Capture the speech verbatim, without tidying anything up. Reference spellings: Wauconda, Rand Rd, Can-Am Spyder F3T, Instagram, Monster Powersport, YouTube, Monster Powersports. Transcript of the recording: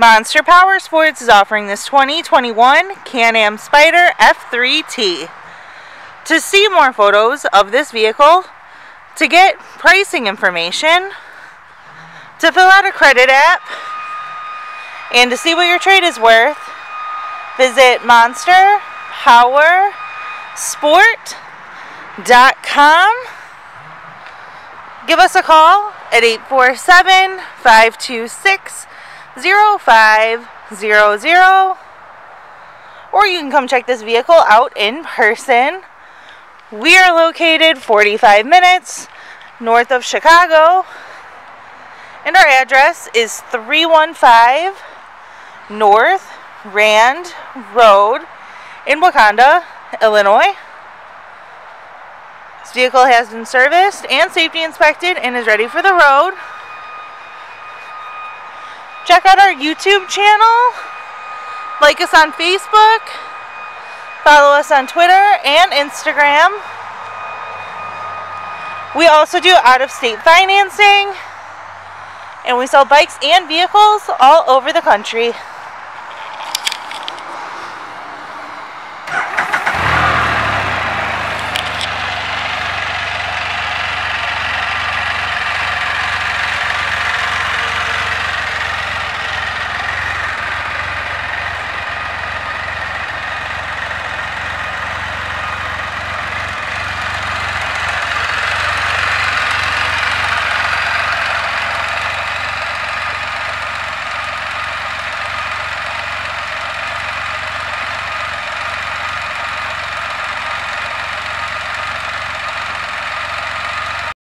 Monster Powersports is offering this twenty twenty-one Can-Am Spyder F three T. To see more photos of this vehicle, to get pricing information, to fill out a credit app, and to see what your trade is worth, visit monster powersport dot com. Give us a call at eight four seven, five two six, zero five zero zero, or you can come check this vehicle out in person. We are located forty-five minutes north of Chicago, and our address is three one five North Rand Road in Wauconda, Illinois. This vehicle has been serviced and safety inspected and is ready for the road. Check out our YouTube channel, like us on Facebook, follow us on Twitter and Instagram. We also do out-of-state financing, and we sell bikes and vehicles all over the country.